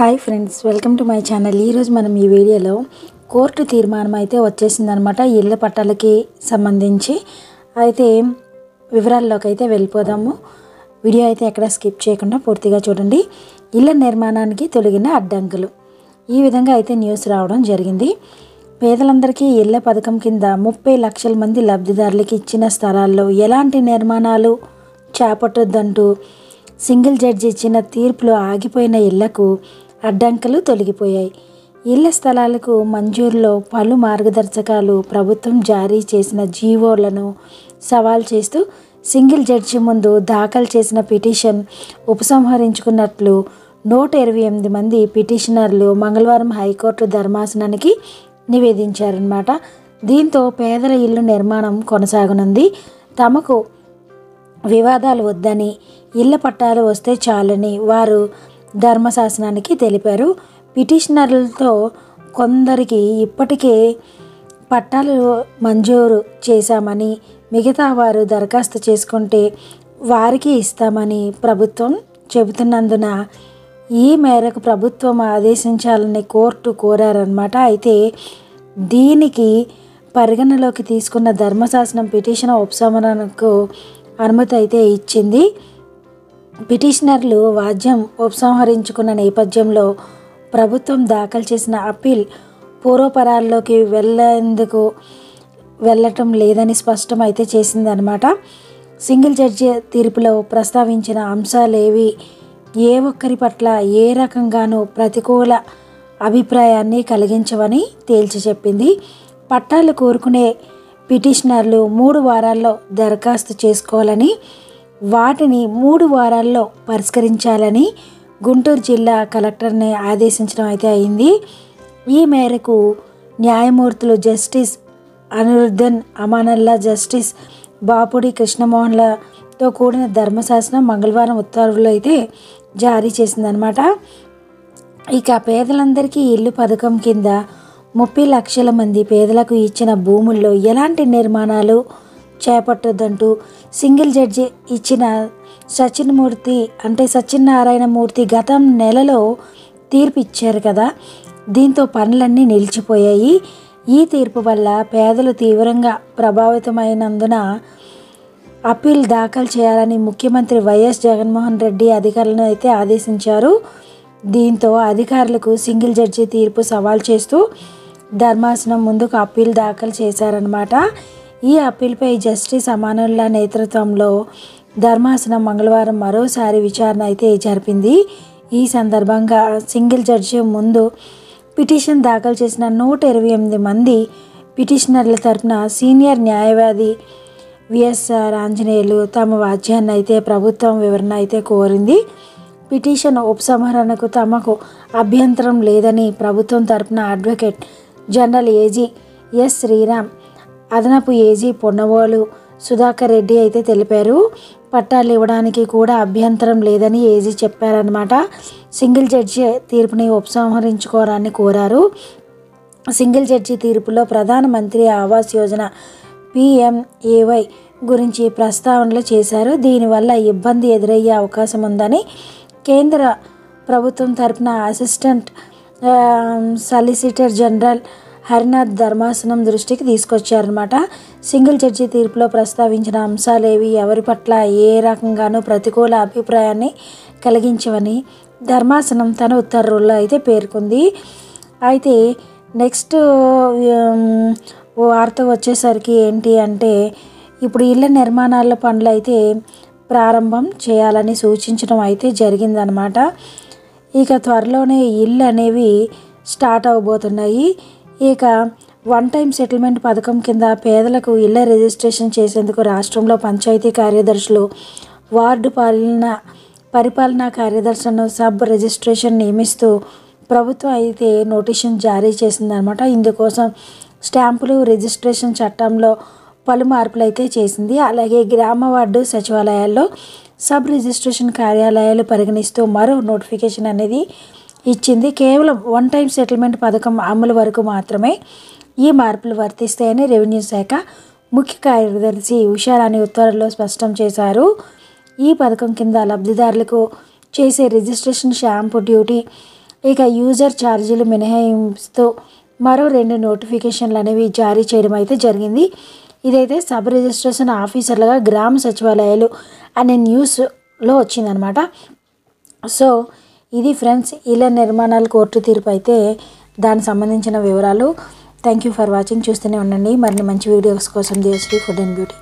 Hi friends, welcome to my channel. ఈరోజు మనం ఈ వీడియోలో కోర్టు తీర్మానం అయితే వచ్చేసిందనమాట ఇళ్ల పట్టాలకి సంబంధించి. అయితే వివరాల్లోకి అయితే వెళ్ళిపోదాము. వీడియో అయితే ఎక్కడ స్కిప్ చేయకుండా పూర్తిగా చూడండి. ఇళ్ల నిర్మాణానికి తొలగిన అడ్డంకులు, ఈ విధంగా అయితే న్యూస్ రావడం జరిగింది. పేదలందరికీ ఇళ్ల పథకం కింద 30 లక్షల మంది లబ్ధిదారులకి ఇచ్చిన స్థలాల్లో ఎలాంటి నిర్మాణాలు చేపట్టొద్దంటూ సింగిల్ జడ్జి ఇచ్చిన తీర్పులో ఆగిపోయిన ఇళ్లకు అడ్డంకులు తొలగిపోయాయి. ఇళ్ల స్థలాలకు మంజూరులో పలు మార్గదర్శకాలు ప్రభుత్వం జారీ చేసిన జీవోలను సవాల్ చేస్తూ సింగిల్ జడ్జి ముందు దాఖలు చేసిన పిటిషన్ ఉపసంహరించుకున్నట్లు 128 మంది పిటిషనర్లు మంగళవారం హైకోర్టు ధర్మాసనానికి నివేదించారన్నమాట. దీంతో పేదల ఇల్లు నిర్మాణం కొనసాగనుంది. తమకు వివాదాలు వద్దని, ఇళ్ల పట్టాలు వస్తే చాలని వారు ధర్మశాసనానికి తెలిపారు. పిటిషనర్లతో కొందరికి ఇప్పటికే పట్టాలు మంజూరు చేశామని, మిగతా వారు దరఖాస్తు చేసుకుంటే వారికి ఇస్తామని ప్రభుత్వం చెబుతున్నందున ఈ మేరకు ప్రభుత్వం ఆదేశించాలని కోర్టు కోరారన్నమాట. అయితే దీనికి పరిగణలోకి తీసుకున్న ధర్మశాసనం పిటిషన్ ఉపసంహరణకు అనుమతి అయితే ఇచ్చింది. పిటిషనర్లు వాజ్యం ఉపసంహరించుకున్న నేపథ్యంలో ప్రభుత్వం దాఖలు చేసిన అప్పీల్ పూర్వపరాల్లోకి వెళ్ళటం లేదని స్పష్టం అయితే చేసిందనమాట. సింగిల్ జడ్జి తీర్పులో ప్రస్తావించిన అంశాలేవి ఏ ఒక్కరి పట్ల ఏ రకంగానూ ప్రతికూల అభిప్రాయాన్ని కలిగించవని తేల్చి చెప్పింది. పట్టాలు కోరుకునే పిటిషనర్లు 3 వారాల్లో దరఖాస్తు చేసుకోవాలని, వాటిని 3 వారాల్లో పరిష్కరించాలని గుంటూరు జిల్లా కలెక్టర్ని ఆదేశించడం అయితే అయింది. ఈ మేరకు న్యాయమూర్తులు జస్టిస్ అనిరుద్ధన్ అమానుల్లా, జస్టిస్ బాపుడి కృష్ణమోహన్లతో కూడిన ధర్మశాసనం మంగళవారం ఉత్తర్వులు అయితే జారీ చేసిందనమాట. ఇక పేదలందరికీ ఇల్లు పథకం కింద 30 లక్షల మంది పేదలకు ఇచ్చిన భూముల్లో ఎలాంటి నిర్మాణాలు చేపట్టొద్దంటూ సింగిల్ జడ్జి ఇచ్చిన సత్యనారాయణమూర్తి గత నెలలో తీర్పు ఇచ్చారు కదా, దీంతో పనులన్నీ నిలిచిపోయాయి. ఈ తీర్పు వల్ల పేదలు తీవ్రంగా ప్రభావితమైనందున అప్పీల్ దాఖలు చేయాలని ముఖ్యమంత్రి వైఎస్ జగన్మోహన్ రెడ్డి అధికారులను అయితే ఆదేశించారు. దీంతో అధికారులకు సింగిల్ జడ్జి తీర్పు సవాల్ చేస్తూ ధర్మాసనం ముందుకు అప్పీల్ దాఖలు చేశారనమాట. ఈ అప్పీల్పై జస్టిస్ అమానుల్లా నేతృత్వంలో ధర్మాసనం మంగళవారం మరోసారి విచారణ అయితే జరిపింది. ఈ సందర్భంగా సింగిల్ జడ్జి ముందు పిటిషన్ దాఖలు చేసిన 128 మంది పిటిషనర్ల తరఫున సీనియర్ న్యాయవాది విఎస్ఆర్ ఆంజనేయులు తమ వాజ్యాన్ని అయితే ప్రభుత్వం వివరణ అయితే కోరింది. పిటిషన్ ఉపసంహరణకు తమకు అభ్యంతరం లేదని ప్రభుత్వం తరపున advocate general AG S Sriram, అదనపు ఏజీ పొన్నవోలు సుధాకర్ రెడ్డి అయితే తెలిపారు. పట్టాలు ఇవ్వడానికి కూడా అభ్యంతరం లేదని ఏజీ చెప్పారనమాట. సింగిల్ జడ్జి తీర్పుని ఉపసంహరించుకోవాలని కోరారు. సింగిల్ జడ్జి తీర్పులో ప్రధానమంత్రి ఆవాస్ యోజన PMAY గురించి ప్రస్తావనలు చేశారు. దీనివల్ల ఇబ్బంది ఎదురయ్యే అవకాశం ఉందని కేంద్ర ప్రభుత్వం తరపున అసిస్టెంట్ సాలిసిటర్ జనరల్ హరినాథ్ ధర్మాసనం దృష్టికి తీసుకొచ్చారనమాట. సింగిల్ జడ్జి తీర్పులో ప్రస్తావించిన అంశాలేవి ఎవరి పట్ల ఏ రకంగానూ ప్రతికూల అభిప్రాయాన్ని కలిగించవని ధర్మాసనం తన ఉత్తర్వుల్లో అయితే పేర్కొంది. అయితే నెక్స్ట్ వార్త వచ్చేసరికి ఏంటి అంటే, ఇప్పుడు ఇళ్ల నిర్మాణాల పనులు అయితే ప్రారంభం చేయాలని సూచించడం అయితే జరిగిందనమాట. ఇక త్వరలోనే ఇళ్ళు అనేవి స్టార్ట్ అవబోతున్నాయి. ఇక 1 టైం సెటిల్మెంట్ పథకం కింద పేదలకు ఇళ్ల రిజిస్ట్రేషన్ చేసేందుకు రాష్ట్రంలో పంచాయతీ కార్యదర్శులు, వార్డు పరిపాలనా కార్యదర్శులను సబ్ రిజిస్ట్రేషన్ నియమిస్తూ ప్రభుత్వం అయితే నోటీసును జారీ చేసిందనమాట. ఇందుకోసం స్టాంపులు రిజిస్ట్రేషన్ చట్టంలో పలు మార్పులు అయితే చేసింది. అలాగే గ్రామ వార్డు సచివాలయాల్లో సబ్ రిజిస్ట్రేషన్ కార్యాలయాలు పరిగణిస్తూ మరో నోటిఫికేషన్ అనేది ఇచ్చింది. కేవలం 1 టైం సెటిల్మెంట్ పథకం అమలు వరకు మాత్రమే ఈ మార్పులు వర్తిస్తాయని రెవెన్యూ శాఖ ముఖ్య కార్యదర్శి ఉషారాణి ఉత్తర్వుల్లో స్పష్టం చేశారు. ఈ పథకం కింద లబ్ధిదారులకు చేసే రిజిస్ట్రేషన్ స్టాంపు డ్యూటీ ఇక యూజర్ ఛార్జీలు మినహాయింపుతో మరో 2 నోటిఫికేషన్లు అనేవి జారీ చేయడం అయితే జరిగింది. ఇదైతే సబ్ రిజిస్ట్రేషన్ ఆఫీసర్లుగా గ్రామ సచివాలయాలు అనే న్యూస్లో వచ్చిందనమాట. సో ఇది ఫ్రెండ్స్ ఇళ్ల నిర్మాణాల కోర్టు తీర్పు అయితే దానికి సంబంధించిన వివరాలు. Thank you for watching. చూస్తూనే ఉండండి మరిన్ని మంచి వీడియోస్ కోసం దేశ్రీ ఫుడ్ అండ్ బ్యూటీ.